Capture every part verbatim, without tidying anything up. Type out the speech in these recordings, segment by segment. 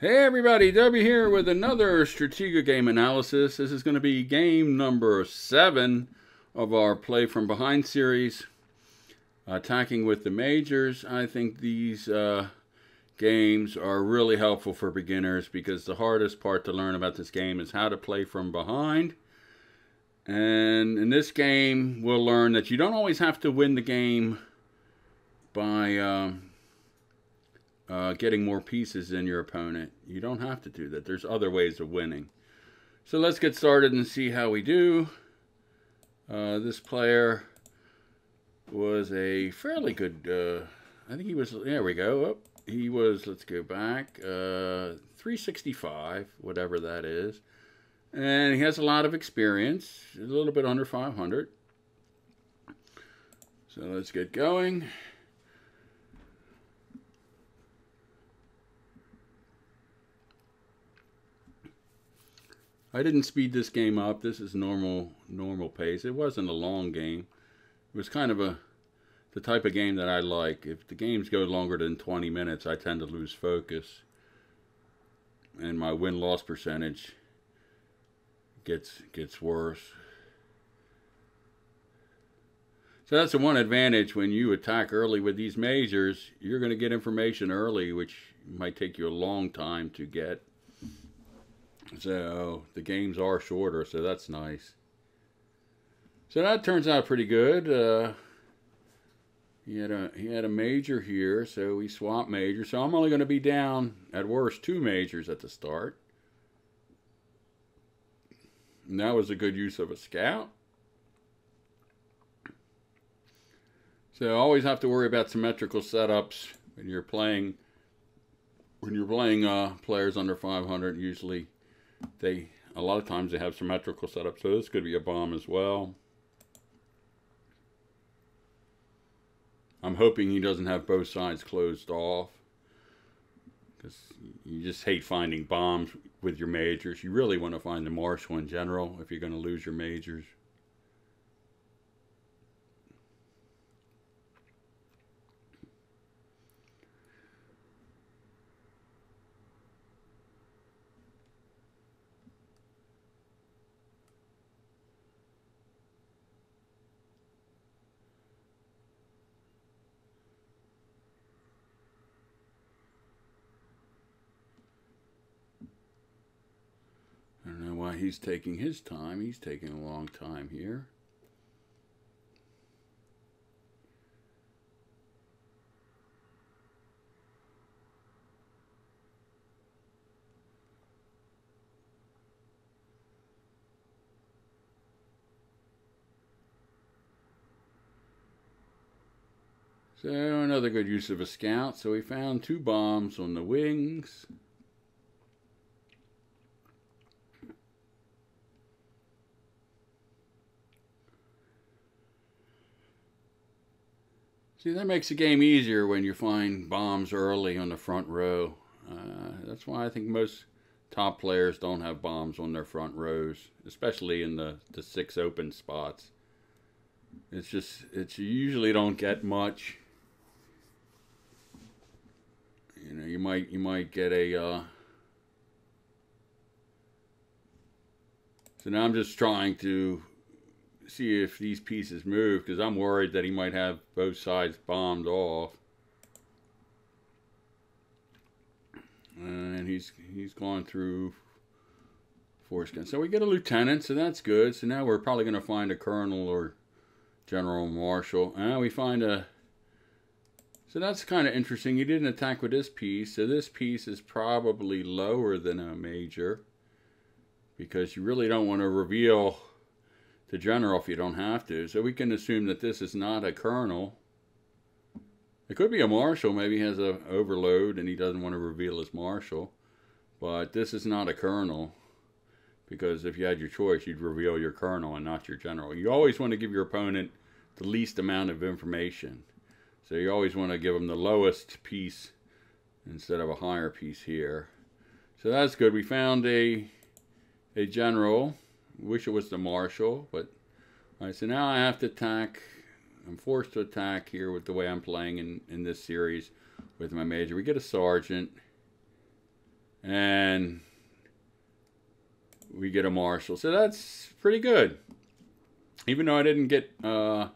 Hey everybody, W here with another Stratega game analysis. This is going to be game number seven of our Play From Behind series, Attacking with the Majors. I think these uh, games are really helpful for beginners because the hardest part to learn about this game is how to play from behind. And in this game, we'll learn that you don't always have to win the game by... Uh, Uh, getting more pieces than your opponent. You don't have to do that. There's other ways of winning. So let's get started and see how we do. Uh, this player was a fairly good, uh, I think he was, there we go. Oh, he was, let's go back, uh, three sixty-five, whatever that is. And he has a lot of experience, a little bit under five hundred. So let's get going. I didn't speed this game up. This is normal normal pace. It wasn't a long game. It was kind of a the type of game that I like. If the games go longer than twenty minutes, I tend to lose focus. And my win-loss percentage gets gets worse. So that's the one advantage when you attack early with these majors. You're going to get information early, which might take you a long time to get. So the games are shorter, so that's nice. So that turns out pretty good. Uh, he had a he had a major here, so we swap majors. So I'm only going to be down at worst two majors at the start. And that was a good use of a scout. So always have to worry about symmetrical setups when you're playing when you're playing uh, players under five hundred usually. They a lot of times they have symmetrical setup, so this could be a bomb as well. I'm hoping he doesn't have both sides closed off, because you just hate finding bombs with your majors. You really want to find the marshal in general if you're going to lose your majors. He's taking his time. He's taking a long time here. So another good use of a scout. So we found two bombs on the wings. See, that makes the game easier when you find bombs early on the front row. Uh, that's why I think most top players don't have bombs on their front rows, especially in the, the six open spots. It's just, it's, you usually don't get much. You know, you might, you might get a... Uh... So now I'm just trying to... see if these pieces move, because I'm worried that he might have both sides bombed off. And he's he's gone through foreskin. So we get a lieutenant, so that's good. So now we're probably going to find a colonel or general marshal. And we find a... So that's kind of interesting. He didn't attack with this piece, so this piece is probably lower than a major, because you really don't want to reveal... to general if you don't have to. So we can assume that this is not a colonel. It could be a marshal. Maybe he has an overload and he doesn't want to reveal his marshal. But this is not a colonel, because if you had your choice, you'd reveal your colonel and not your general. You always want to give your opponent the least amount of information. So you always want to give them the lowest piece instead of a higher piece here. So that's good. We found a, a general. Wish it was the marshal, but all right, so now I have to attack. I'm forced to attack here with the way I'm playing in, in this series with my major. We get a sergeant. and we get a Marshall. So that's pretty good. Even though I didn't get uh,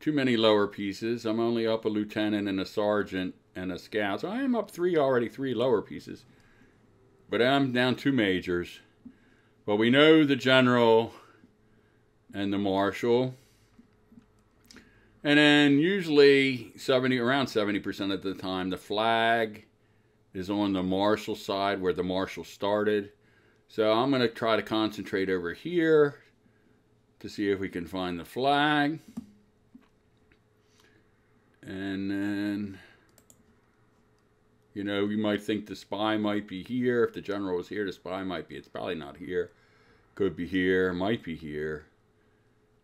too many lower pieces, I'm only up a lieutenant and a sergeant and a scout. So I am up three already, three lower pieces. But I'm down two majors. But we know the general and the marshal. And then usually seventy, around seventy percent of the time, the flag is on the marshal side where the marshal started. So I'm going to try to concentrate over here to see if we can find the flag. And then, you know, you might think the spy might be here. If the general was here, the spy might be. It's probably not here. Could be here. Might be here.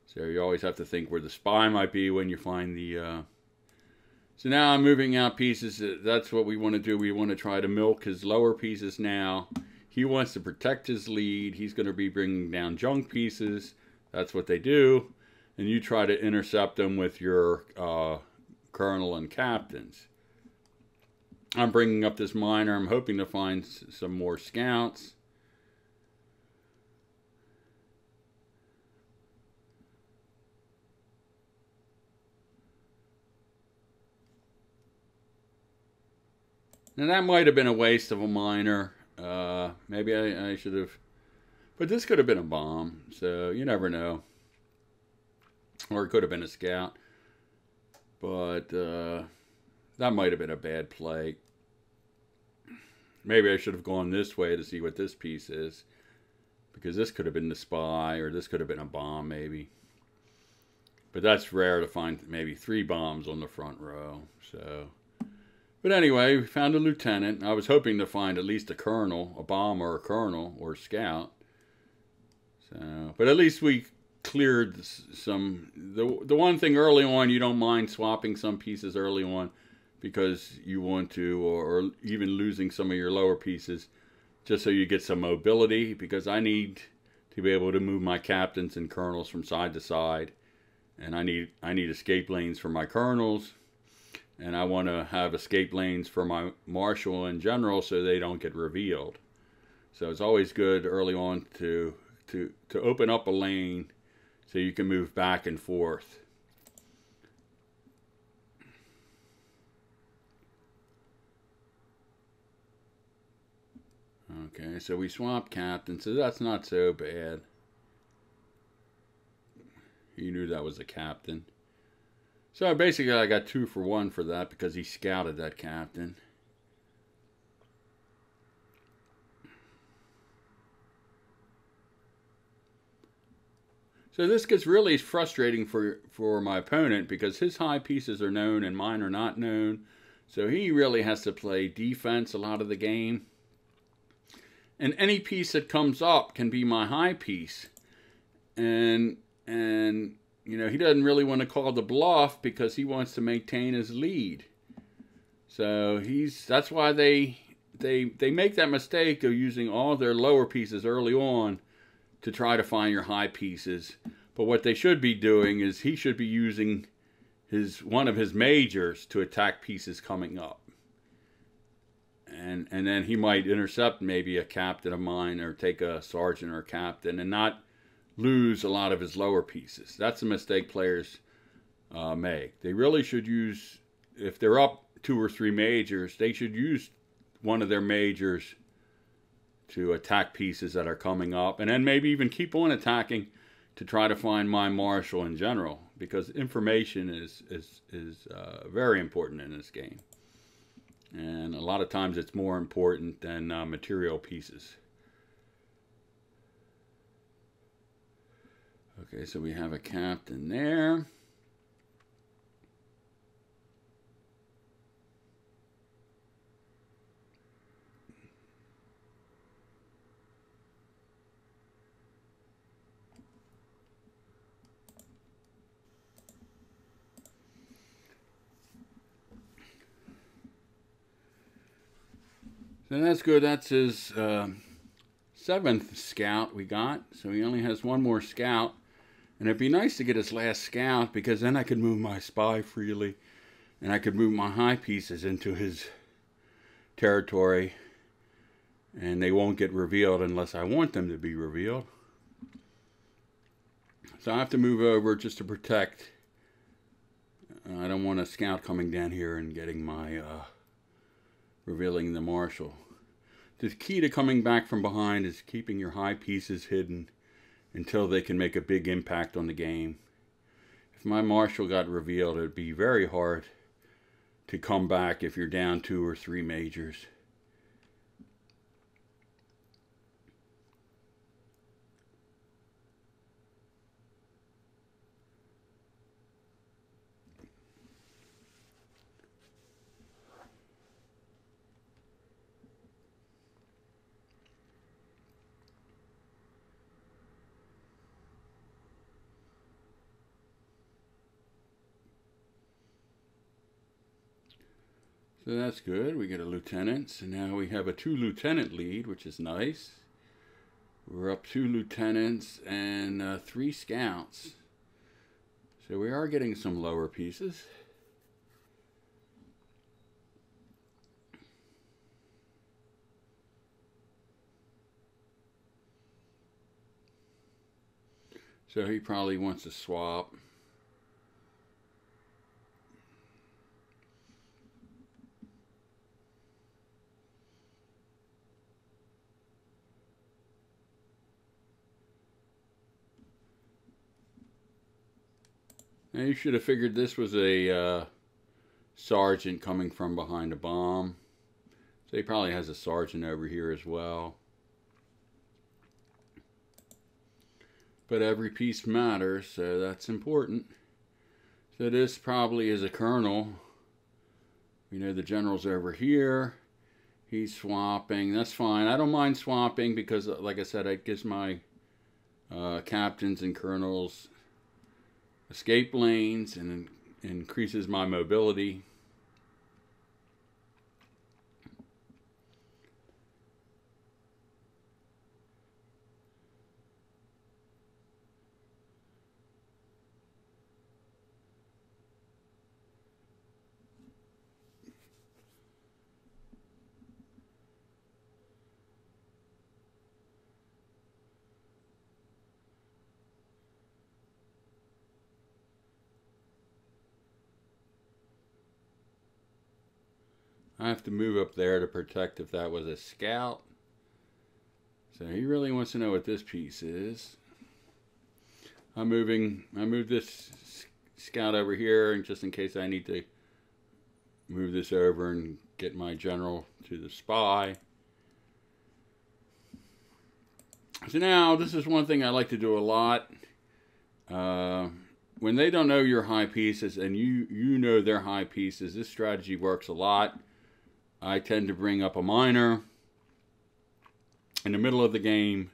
So you always have to think where the spy might be when you find the... Uh... So now I'm moving out pieces. That's what we want to do. We want to try to milk his lower pieces now. He wants to protect his lead. He's going to be bringing down junk pieces. That's what they do. And you try to intercept them with your uh, colonel and captains. I'm bringing up this minor. I'm hoping to find some more scouts. Now that might have been a waste of a miner. Uh, maybe I, I should have... But this could have been a bomb. So you never know. Or it could have been a scout. But uh, that might have been a bad play. Maybe I should have gone this way to see what this piece is. Because this could have been the spy. Or this could have been a bomb maybe. But that's rare to find maybe three bombs on the front row. So... But anyway, we found a lieutenant. I was hoping to find at least a colonel, a bomb or a colonel or a scout. So, but at least we cleared some. The, the one thing early on, you don't mind swapping some pieces early on because you want to, or, or even losing some of your lower pieces just so you get some mobility, because I need to be able to move my captains and colonels from side to side. And I need, I need escape lanes for my colonels. And I want to have escape lanes for my marshal and general so they don't get revealed. So it's always good early on to, to, to open up a lane so you can move back and forth. Okay, so we swap captain, so that's not so bad. You knew that was a captain. So basically I got two for one for that because he scouted that captain. So this gets really frustrating for, for my opponent because his high pieces are known and mine are not known. So he really has to play defense a lot of the game. And any piece that comes up can be my high piece. And... and you know, he doesn't really want to call the bluff because he wants to maintain his lead. So he's that's why they they they make that mistake of using all their lower pieces early on to try to find your high pieces. But what they should be doing is he should be using his one of his majors to attack pieces coming up. And and then he might intercept maybe a captain of mine or take a sergeant or a captain and not lose a lot of his lower pieces. That's a mistake players uh, make. They really should use, if they're up two or three majors, they should use one of their majors to attack pieces that are coming up, and then maybe even keep on attacking to try to find my marshal in general, because information is, is, is uh, very important in this game. And a lot of times it's more important than uh, material pieces. Okay, so we have a captain there. So that's good. That's his uh, seventh scout we got. So he only has one more scout. And it'd be nice to get his last scout because then I could move my spy freely and I could move my high pieces into his territory and they won't get revealed unless I want them to be revealed. So I have to move over just to protect. I don't want a scout coming down here and getting my, uh, revealing the marshal. The key to coming back from behind is keeping your high pieces hidden until they can make a big impact on the game. If my marshal got revealed, it'd be very hard to come back if you're down two or three majors. So that's good. We get a lieutenant. So now we have a two lieutenant lead, which is nice. We're up two lieutenants and uh, three scouts. So we are getting some lower pieces. So he probably wants to swap. Now you should have figured this was a uh, sergeant coming from behind a bomb. So he probably has a sergeant over here as well. But every piece matters, so that's important. So this probably is a colonel. You know, the general's over here. He's swapping. That's fine. I don't mind swapping because, like I said, it gives my uh, captains and colonels escape lanes and increases my mobility. I have to move up there to protect if that was a scout. So he really wants to know what this piece is. I'm moving, I moved this scout over here and just in case I need to move this over and get my general to the spy. So now this is one thing I like to do a lot. Uh, when they don't know your high pieces and you, you know their high pieces, this strategy works a lot. I tend to bring up a minor in the middle of the game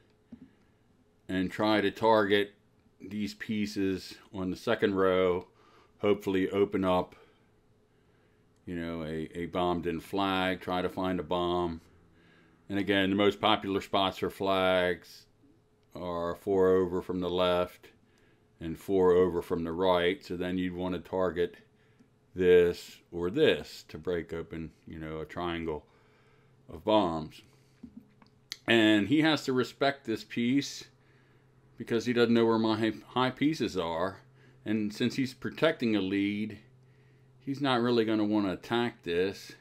and try to target these pieces on the second row, hopefully open up, you know, a, a bombed-in flag, try to find a bomb. And again, the most popular spots for flags are four over from the left and four over from the right, so then you'd want to target this or this to break open, you know, a triangle of bombs. And he has to respect this piece because he doesn't know where my high pieces are. And since he's protecting a lead, he's not really going to want to attack this.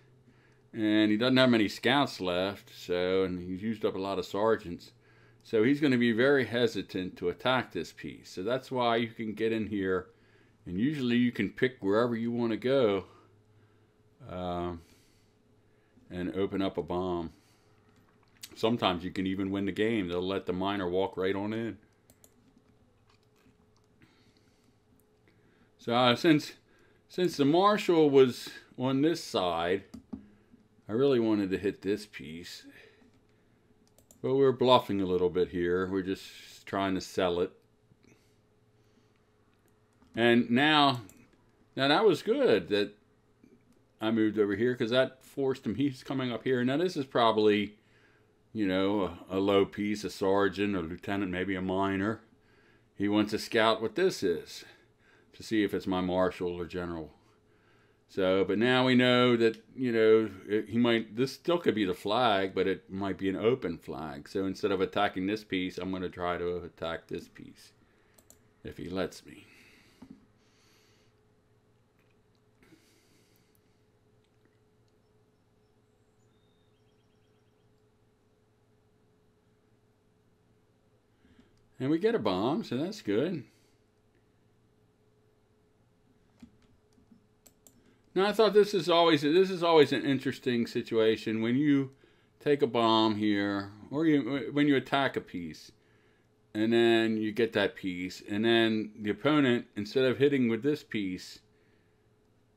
And he doesn't have many scouts left, so, and he's used up a lot of sergeants. So he's going to be very hesitant to attack this piece. So that's why you can get in here. And usually you can pick wherever you want to go um, and open up a bomb. Sometimes you can even win the game. They'll let the miner walk right on in. So uh, since, since the marshal was on this side, I really wanted to hit this piece. But we're bluffing a little bit here. We're just trying to sell it. And now, now that was good that I moved over here because that forced him. He's coming up here. Now this is probably, you know, a, a low piece, a sergeant, a lieutenant, maybe a minor. He wants to scout what this is to see if it's my marshal or general. So, but now we know that, you know, it, he might, this still could be the flag, but it might be an open flag. So instead of attacking this piece, I'm going to try to attack this piece, if he lets me. And we get a bomb, so that's good. Now I thought this is always this is always an interesting situation when you take a bomb here, or you when you attack a piece, and then you get that piece, and then the opponent, instead of hitting with this piece,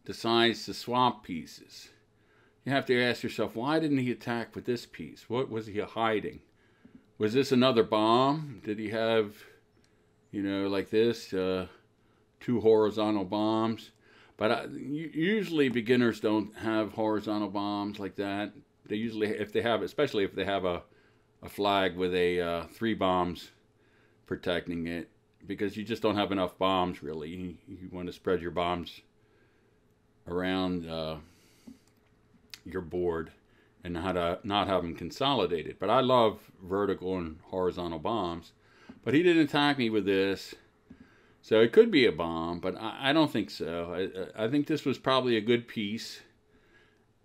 decides to swap pieces. You have to ask yourself, why didn't he attack with this piece? What was he hiding? Was this another bomb? Did he have, you know, like this, uh, two horizontal bombs? But I, usually beginners don't have horizontal bombs like that. They usually, if they have, especially if they have a, a flag with a uh, three bombs protecting it, because you just don't have enough bombs really. You, you want to spread your bombs around uh, your board and how to not have them consolidated. But I love vertical and horizontal bombs. But he didn't attack me with this. So it could be a bomb, but I, I don't think so. I, I think this was probably a good piece.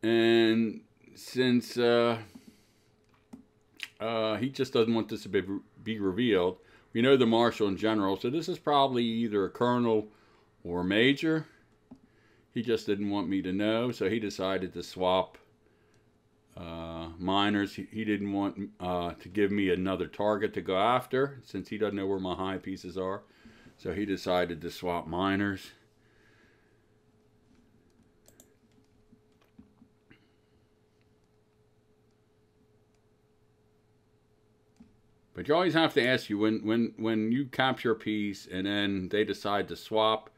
And since uh, uh, he just doesn't want this to be, be revealed, we know the marshal in general. So this is probably either a colonel or a major. He just didn't want me to know. So he decided to swap uh minors. He, he didn't want uh to give me another target to go after, since he doesn't know where my high pieces are, so he decided to swap minors. But you always have to ask, you when when when you capture a piece and then they decide to swap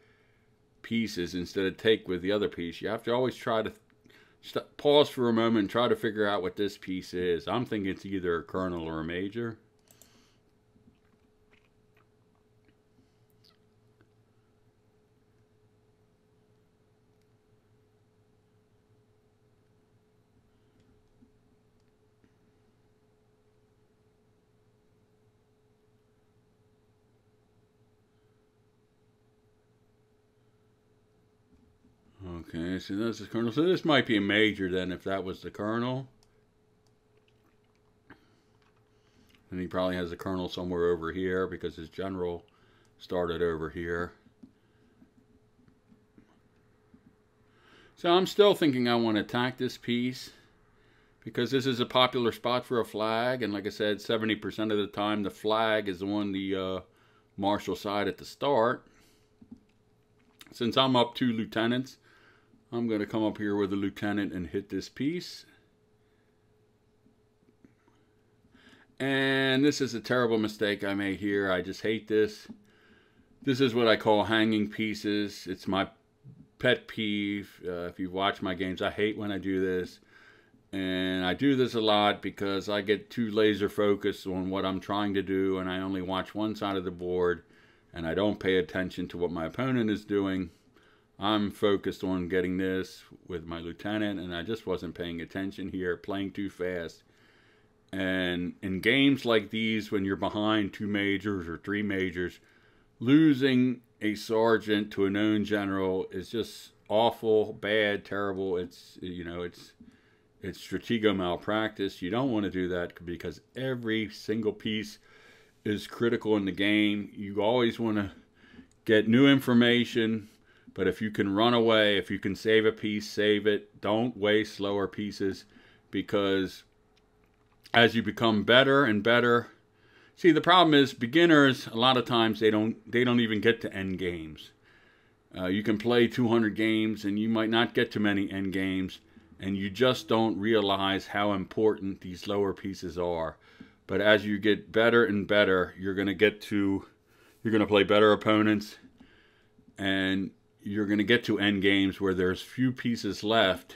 pieces instead of take with the other piece, you have to always try to pause for a moment and try to figure out what this piece is. I'm thinking it's either a colonel or a major. Okay, so that's the colonel. So this might be a major then, if that was the colonel. And he probably has a colonel somewhere over here, because his general started over here. So I'm still thinking I want to attack this piece, because this is a popular spot for a flag. And like I said, seventy percent of the time the flag is on the uh, marshal side at the start. Since I'm up two lieutenants, I'm going to come up here with a lieutenant and hit this piece. And this is a terrible mistake I made here. I just hate this. This is what I call hanging pieces. It's my pet peeve. Uh, if you've watched my games, I hate when I do this. And I do this a lot because I get too laser focused on what I'm trying to do, and I only watch one side of the board, and I don't pay attention to what my opponent is doing. I'm focused on getting this with my lieutenant, and I just wasn't paying attention here, playing too fast. And in games like these, when you're behind two majors or three majors, losing a sergeant to a known general is just awful, bad, terrible. It's, you know, it's, it's stratego malpractice. You don't want to do that, because every single piece is critical in the game. You always want to get new information. But if you can run away, if you can save a piece, save it. Don't waste slower pieces, because as you become better and better, see, the problem is beginners, a lot of times they don't they don't even get to end games. Uh, you can play two hundred games and you might not get to many end games, and you just don't realize how important these lower pieces are. But as you get better and better, you're going to get to you're going to play better opponents, and you're going to get to end games where there's few pieces left.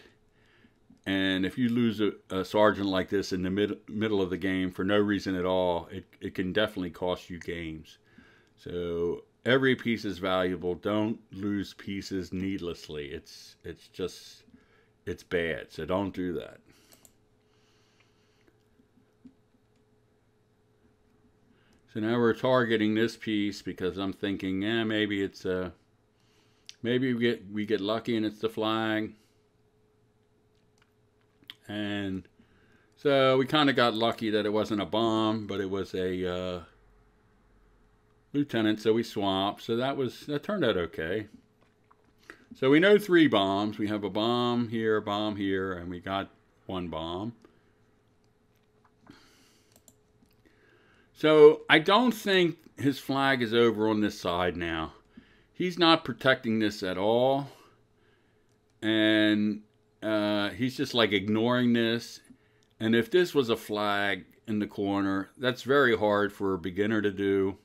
And if you lose a, a sergeant like this in the mid, middle of the game for no reason at all, it, it can definitely cost you games. So every piece is valuable. Don't lose pieces needlessly. It's it's just it's bad. So don't do that. So now we're targeting this piece because I'm thinking, yeah, maybe it's a, maybe we get we get lucky and it's the flag. And so we kind of got lucky that it wasn't a bomb, but it was a uh, lieutenant. So we swapped. So that was that turned out okay. So we know three bombs. We have a bomb here, a bomb here, and we got one bomb. So I don't think his flag is over on this side now. He's not protecting this at all. And uh, he's just like ignoring this. And if this was a flag in the corner, that's very hard for a beginner to do,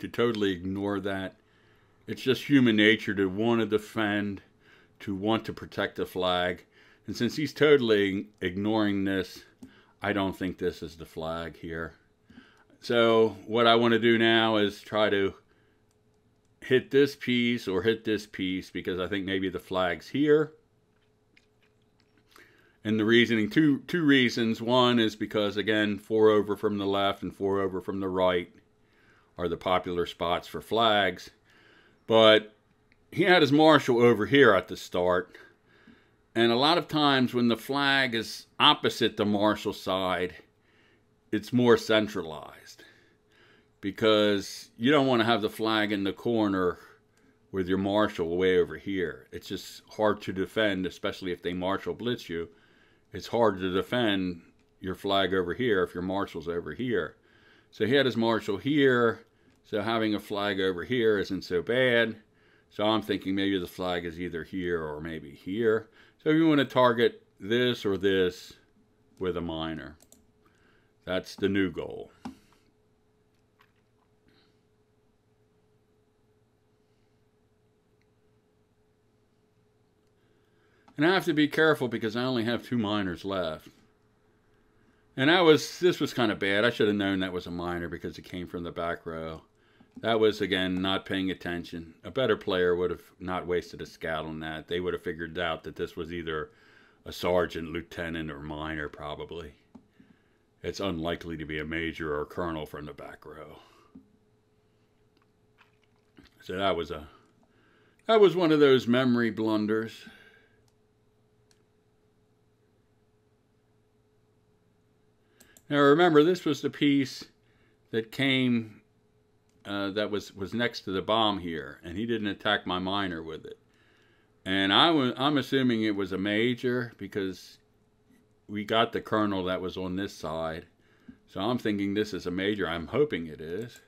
to totally ignore that. It's just human nature to want to defend, to want to protect the flag. And since he's totally ignoring this, I don't think this is the flag here. So what I want to do now is try to hit this piece or hit this piece because I think maybe the flag's here. And the reasoning, two, two reasons. One is because, again, four over from the left and four over from the right are the popular spots for flags. But he had his marshal over here at the start. And a lot of times when the flag is opposite the marshal side, it's more centralized because you don't want to have the flag in the corner with your marshal way over here. It's just hard to defend, especially if they marshal blitz you. It's hard to defend your flag over here if your marshal's over here. So he had his marshal here, so having a flag over here isn't so bad. So I'm thinking maybe the flag is either here or maybe here. So you want to target this or this with a minor. That's the new goal. And I have to be careful because I only have two minors left. And I was, this was kind of bad. I should have known that was a minor because it came from the back row. That was, again, not paying attention. A better player would have not wasted a scout on that. They would have figured out that this was either a sergeant, lieutenant, or minor probably. It's unlikely to be a major or a colonel from the back row. So that was a that was one of those memory blunders. Now remember, this was the piece that came uh, that was was next to the bomb here, and he didn't attack my minor with it. And I was I'm assuming it was a major because we got the colonel that was on this side. So I'm thinking this is a major. I'm hoping it is.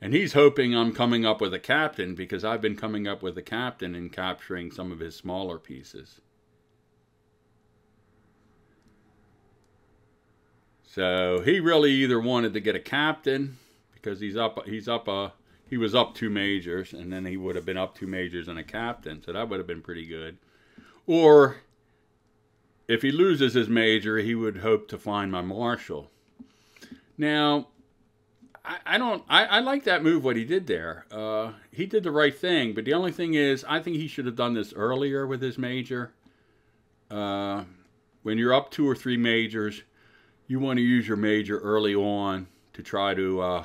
And he's hoping I'm coming up with a captain because I've been coming up with a captain and capturing some of his smaller pieces. So he really either wanted to get a captain because he's up, he's up a, he was up two majors and then he would have been up two majors and a captain. So that would have been pretty good. Or if he loses his major, he would hope to find my marshal. Now, I, I don't. I, I like that move. What he did there, uh, he did the right thing. But the only thing is, I think he should have done this earlier with his major. Uh, when you're up two or three majors, you want to use your major early on to try to uh,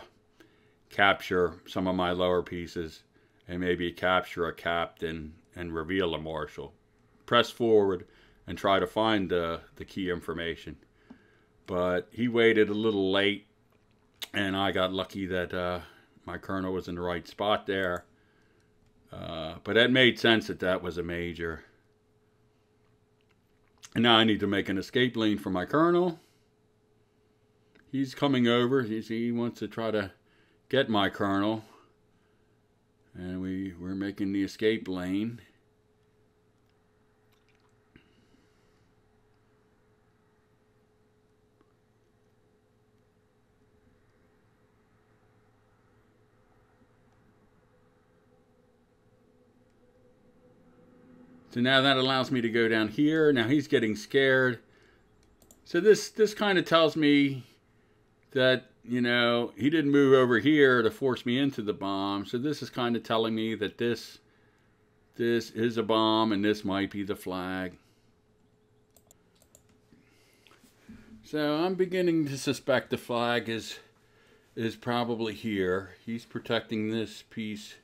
capture some of my lower pieces and maybe capture a captain and reveal a marshal. Press forward and try to find the, the key information. But he waited a little late, and I got lucky that uh, my colonel was in the right spot there. Uh, but that made sense that that was a major. And now I need to make an escape lane for my colonel. He's coming over. He's, he wants to try to get my colonel. And we, we're making the escape lane. So now that allows me to go down here. Now he's getting scared. So this, this kind of tells me that you know, he didn't move over here to force me into the bomb. So this is kind of telling me that this, this is a bomb and this might be the flag. So I'm beginning to suspect the flag is, is probably here. He's protecting this piece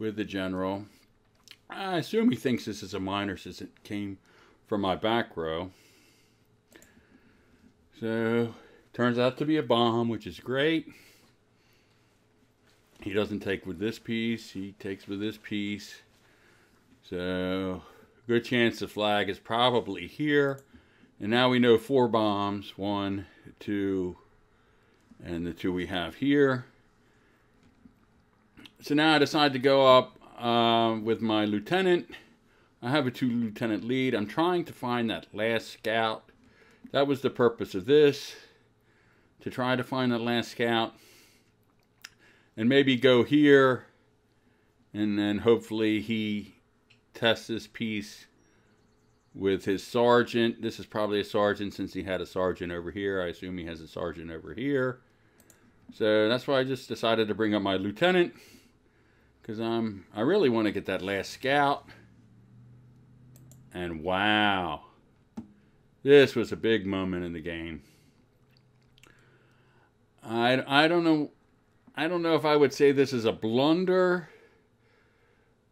with the general. I assume he thinks this is a minor since it came from my back row. So turns out to be a bomb, which is great. He doesn't take with this piece, he takes with this piece. So good chance the flag is probably here. And now we know four bombs, one, two, and the two we have here. So now I decide to go up uh, with my lieutenant. I have a two lieutenant lead. I'm trying to find that last scout. That was the purpose of this, to try to find that last scout and maybe go here, and then hopefully he tests this piece with his sergeant. This is probably a sergeant since he had a sergeant over here. I assume he has a sergeant over here. So that's why I just decided to bring up my lieutenant, because I'm I really want to get that last scout. And wow, this was a big moment in the game. I, I don't know I don't know if I would say this is a blunder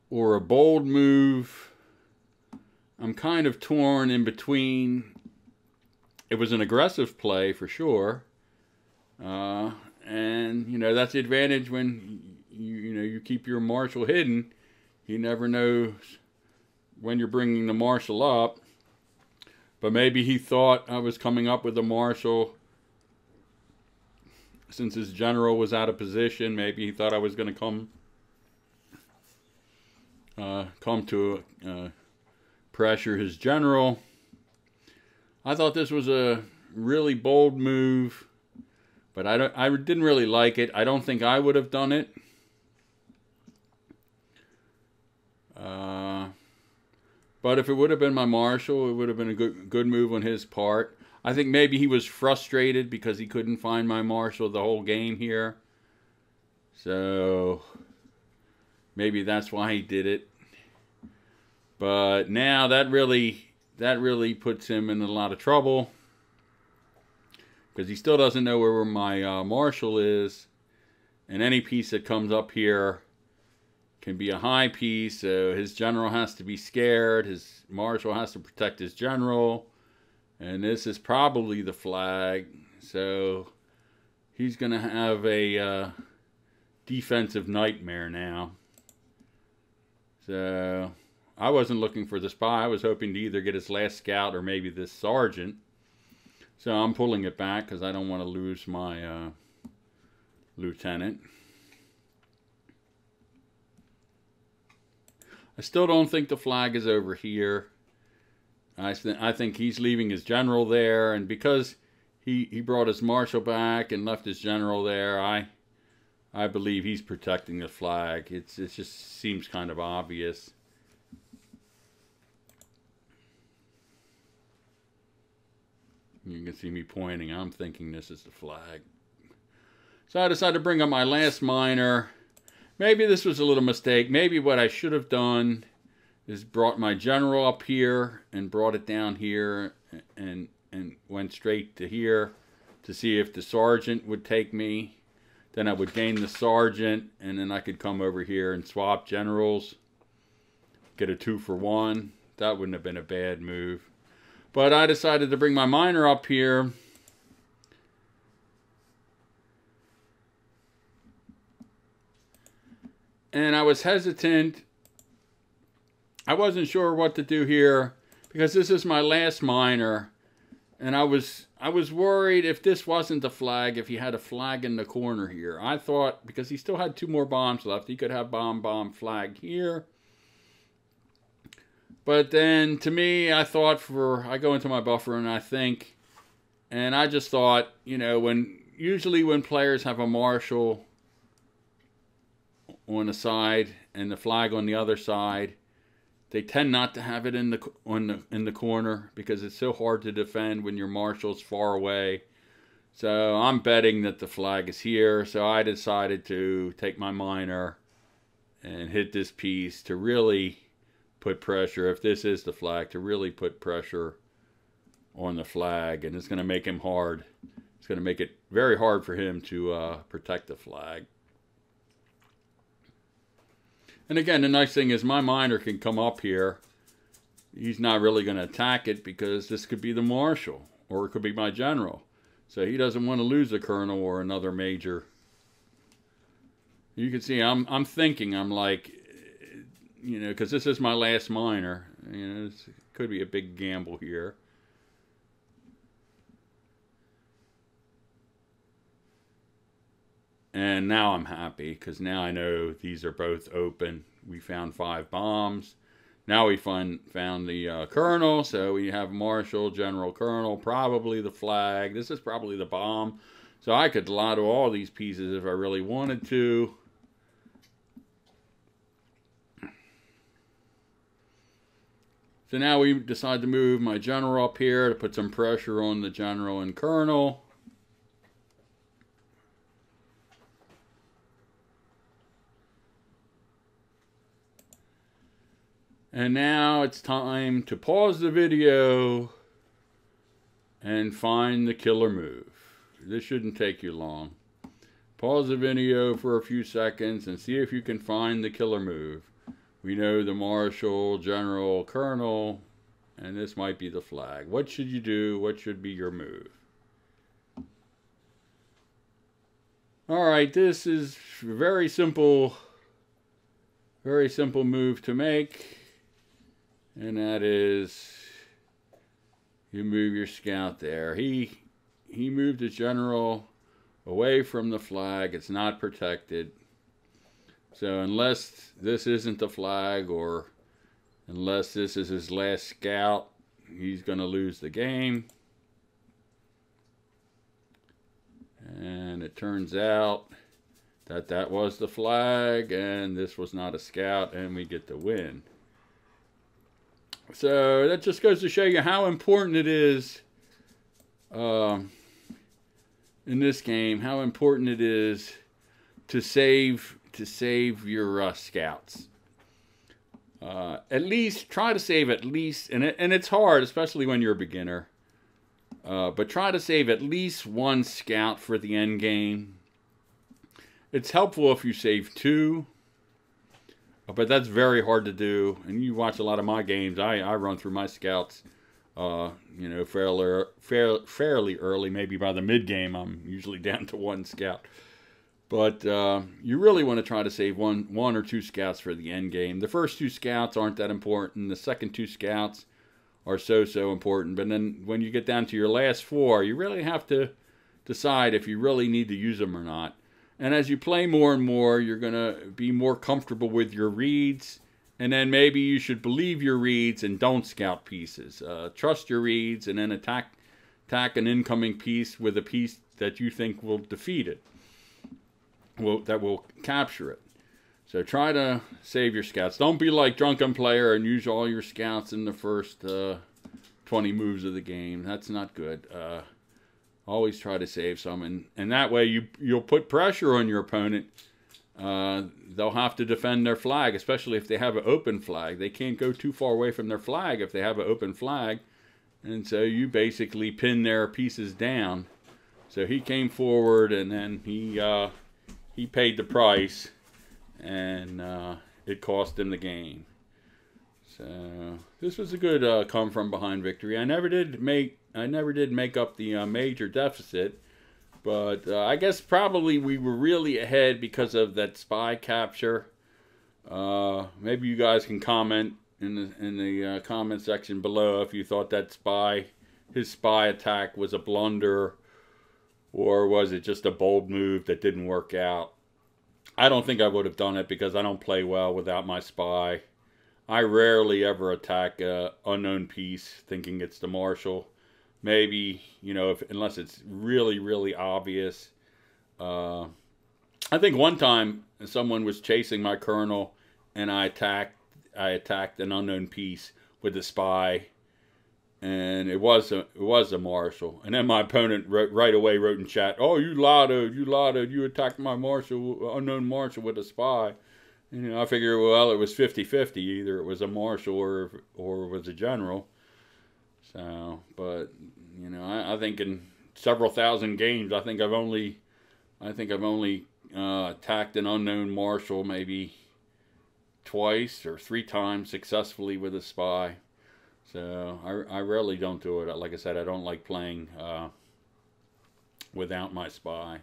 or a bold move. I'm kind of torn in between. It was an aggressive play for sure, uh, and you know that's the advantage when you you know you keep your marshal hidden. He never knows when you're bringing the marshal up. But maybe he thought I was coming up with the marshal since his general was out of position. Maybe he thought I was going to come uh, come to uh, pressure his general. I thought this was a really bold move, but I don't, I didn't really like it. I don't think I would have done it. Uh... But if it would have been my marshal, it would have been a good good move on his part. I think maybe he was frustrated because he couldn't find my marshal the whole game here. So maybe that's why he did it. But now that really that really puts him in a lot of trouble, because he still doesn't know where my uh, marshal is, and any piece that comes up here can be a high piece, so his general has to be scared. His marshal has to protect his general. And this is probably the flag. So he's going to have a uh, defensive nightmare now. So I wasn't looking for the spy. I was hoping to either get his last scout or maybe this sergeant. So I'm pulling it back because I don't want to lose my uh, lieutenant. I still don't think the flag is over here. I, th I think he's leaving his general there, and because he, he brought his marshal back and left his general there, I I believe he's protecting the flag. It's it just seems kind of obvious. You can see me pointing. I'm thinking this is the flag. So I decided to bring up my last minor. Maybe this was a little mistake. Maybe what I should have done is brought my general up here and brought it down here and and went straight to here to see if the sergeant would take me. Then I would gain the sergeant, and then I could come over here and swap generals, get a two for one. That wouldn't have been a bad move. But I decided to bring my minor up here. And I was hesitant. I wasn't sure what to do here because this is my last minor, and I was I was worried if this wasn't the flag, if he had a flag in the corner here. I thought because he still had two more bombs left, he could have bomb bomb flag here. But then to me, I thought for I go into my buffer and I think, and I just thought, you know, when usually when players have a marshal on the side and the flag on the other side, they tend not to have it in the on the in the corner because it's so hard to defend when your marshal's far away. So I'm betting that the flag is here. So I decided to take my minor and hit this piece to really put pressure, if this is the flag, to really put pressure on the flag. And it's going to make him hard. It's going to make it very hard for him to uh, protect the flag. And again, the nice thing is my minor can come up here. He's not really going to attack it because this could be the marshal or it could be my general. So he doesn't want to lose a colonel or another major. You can see I'm, I'm thinking, I'm like, you know, because this is my last minor. You know, this could be a big gamble here. And now I'm happy because now I know these are both open. We found five bombs. Now we find, found the uh, colonel. So we have marshal, general, colonel, probably the flag. This is probably the bomb. So I could lotto all these pieces if I really wanted to. So now we decide to move my general up here to put some pressure on the general and colonel. And now it's time to pause the video and find the killer move. This shouldn't take you long. Pause the video for a few seconds and see if you can find the killer move. We know the marshal, general, colonel, and this might be the flag. What should you do? What should be your move? All right, this is a very simple, very simple move to make. And that is, you move your scout there. He he moved the general away from the flag. It's not protected. So unless this isn't the flag, or unless this is his last scout, he's going to lose the game. And it turns out that that was the flag, and this was not a scout, and we get the win. So that just goes to show you how important it is um, in this game, how important it is to save to save your uh, scouts. Uh, at least try to save at least, and, it, and it's hard, especially when you're a beginner, uh, but try to save at least one scout for the end game. It's helpful if you save two. But that's very hard to do, and you watch a lot of my games. I, I run through my scouts, uh, you know, fairly, fairly, fairly early. Maybe by the mid-game, I'm usually down to one scout. But uh, you really want to try to save one, one or two scouts for the end game. The first two scouts aren't that important. The second two scouts are so, so important. But then when you get down to your last four, you really have to decide if you really need to use them or not. And as you play more and more, you're going to be more comfortable with your reads. And then maybe you should believe your reads and don't scout pieces. Uh, trust your reads and then attack, attack an incoming piece with a piece that you think will defeat it, will, that will capture it. So try to save your scouts. Don't be like Drunken Player and use all your scouts in the first uh, twenty moves of the game. That's not good. Uh, Always try to save some, and, and that way you, you'll put pressure on your opponent. Uh, they'll have to defend their flag, especially if they have an open flag. They can't go too far away from their flag if they have an open flag. And so you basically pin their pieces down. So he came forward, and then he, uh, he paid the price, and uh, it cost him the game. So this was a good uh, come from behind victory. I never did make I never did make up the uh, major deficit, but uh, I guess probably we were really ahead because of that spy capture. Uh, maybe you guys can comment in the in the uh, comment section below if you thought that spy his spy attack was a blunder, or was it just a bold move that didn't work out. I don't think I would have done it because I don't play well without my spy. I rarely ever attack an unknown piece thinking it's the marshal. Maybe, you know, if, unless it's really, really obvious. Uh, I think one time someone was chasing my colonel, and I attacked I attacked an unknown piece with the spy. And it was a it was a marshal. And then my opponent wrote, right away wrote in chat, "Oh, you lotto, you lotto, you attacked my marshal, unknown marshal with a spy." And, you know, I figure, well, it was fifty fifty. Either it was a marshal or or it was a general. So, but you know, I, I think in several thousand games, I think I've only, I think I've only uh, attacked an unknown marshal maybe twice or three times successfully with a spy. So I, I rarely don't do it. Like I said, I don't like playing uh, without my spy.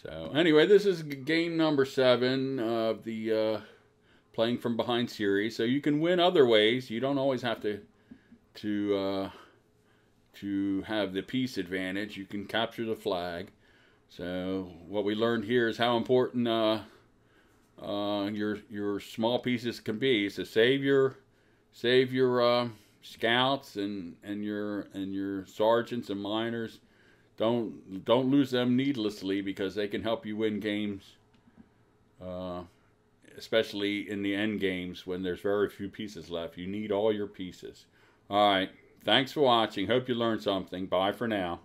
So anyway, this is game number seven of the uh, Playing From Behind series. So you can win other ways. You don't always have to to uh, to have the piece advantage. You can capture the flag. So what we learned here is how important uh, uh, your your small pieces can be. So save your Save your uh, scouts and and your and your sergeants and minors. Don't don't lose them needlessly, because they can help you win games, uh, especially in the end games when there's very few pieces left. You need all your pieces. All right. Thanks for watching. Hope you learned something. Bye for now.